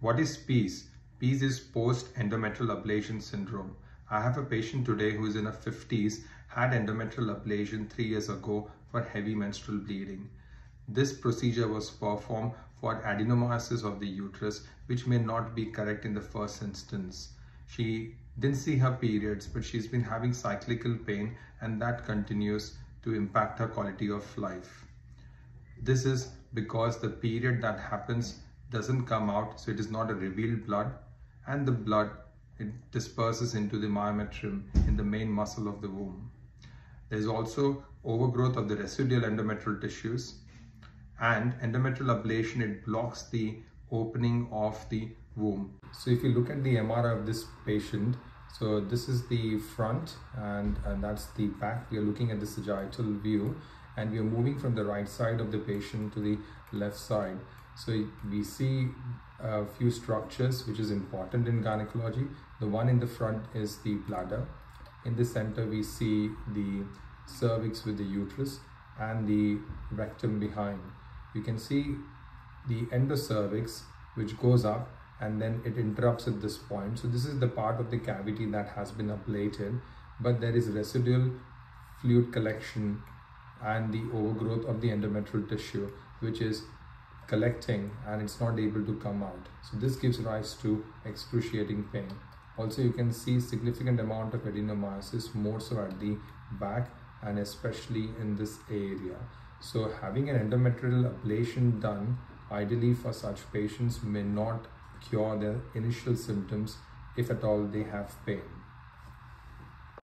What is PEAS? PEAS is post endometrial ablation syndrome. I have a patient today who is in her 50s, had endometrial ablation 3 years ago for heavy menstrual bleeding. This procedure was performed for adenomyosis of the uterus, which may not be correct in the first instance. She didn't see her periods, but she's been having cyclical pain, and that continues to impact her quality of life. This is because the period that happens doesn't come out, so it is not a revealed blood, and the blood, it disperses into the myometrium in the main muscle of the womb. There's also overgrowth of the residual endometrial tissues, and endometrial ablation, it blocks the opening of the womb. So if you look at the MRI of this patient, so this is the front and that's the back. We are looking at the sagittal view, and we are moving from the right side of the patient to the left side. So we see a few structures which is important in gynecology. The one in the front is the bladder. In the center we see the cervix with the uterus and the rectum behind. You can see the endocervix which goes up and then it interrupts at this point. So this is the part of the cavity that has been ablated, but there is residual fluid collection and the overgrowth of the endometrial tissue which is collecting and it's not able to come out. So this gives rise to excruciating pain. Also you can see significant amount of adenomyosis, more so at the back and especially in this area. So having an endometrial ablation done ideally for such patients may not cure their initial symptoms if at all they have pain.